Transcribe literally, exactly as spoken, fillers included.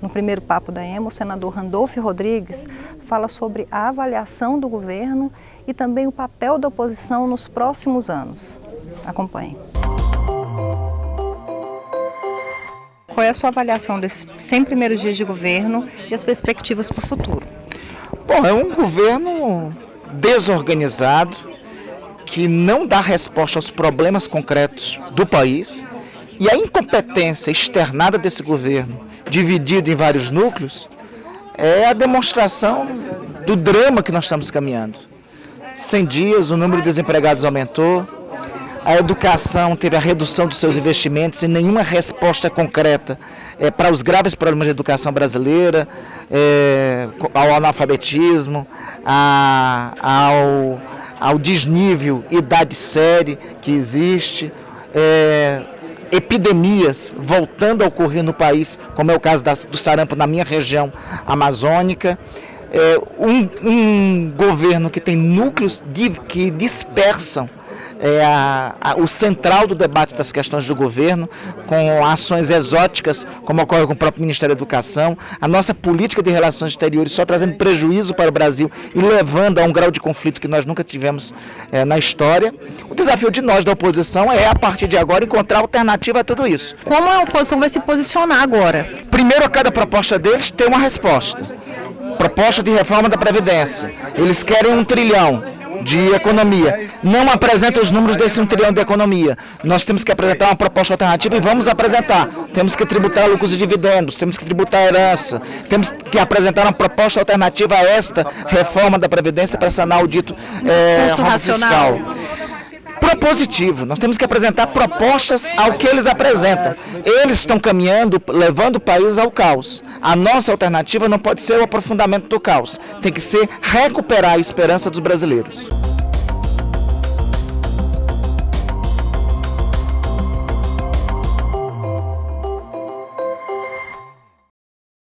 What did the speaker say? No primeiro papo da E M A, o senador Randolfe Rodrigues fala sobre a avaliação do governo e também o papel da oposição nos próximos anos. Acompanhe. Qual é a sua avaliação desses cem primeiros dias de governo e as perspectivas para o futuro? Bom, é um governo desorganizado, que não dá resposta aos problemas concretos do país, e a incompetência externada desse governo, dividido em vários núcleos, é a demonstração do drama que nós estamos caminhando. Cem dias, o número de desempregados aumentou, a educação teve a redução dos seus investimentos e nenhuma resposta concreta é, para os graves problemas da educação brasileira, é, ao analfabetismo, a, ao, ao desnível, idade séria que existe, é, epidemias voltando a ocorrer no país, como é o caso da, do sarampo na minha região amazônica, é, um, um governo que tem núcleos de, que dispersam é, a, a, o central do debate das questões do governo, com ações exóticas, como ocorre com o próprio Ministério da Educação, a nossa política de relações exteriores só trazendo prejuízo para o Brasil e levando a um grau de conflito que nós nunca tivemos é, na história. O desafio de nós da oposição é, a partir de agora, encontrar alternativa a tudo isso. Como a oposição vai se posicionar agora? Primeiro, a cada proposta deles tem uma resposta. Proposta de reforma da Previdência. Eles querem um trilhão de economia, não apresenta os números desse um trilhão de economia. Nós temos que apresentar uma proposta alternativa e vamos apresentar. Temos que tributar lucros e dividendos, temos que tributar a herança, temos que apresentar uma proposta alternativa a esta reforma da Previdência para sanar o dito é, rombo fiscal. Propositivo, nós temos que apresentar propostas ao que eles apresentam. Eles estão caminhando, levando o país ao caos. A nossa alternativa não pode ser o aprofundamento do caos, tem que ser recuperar a esperança dos brasileiros.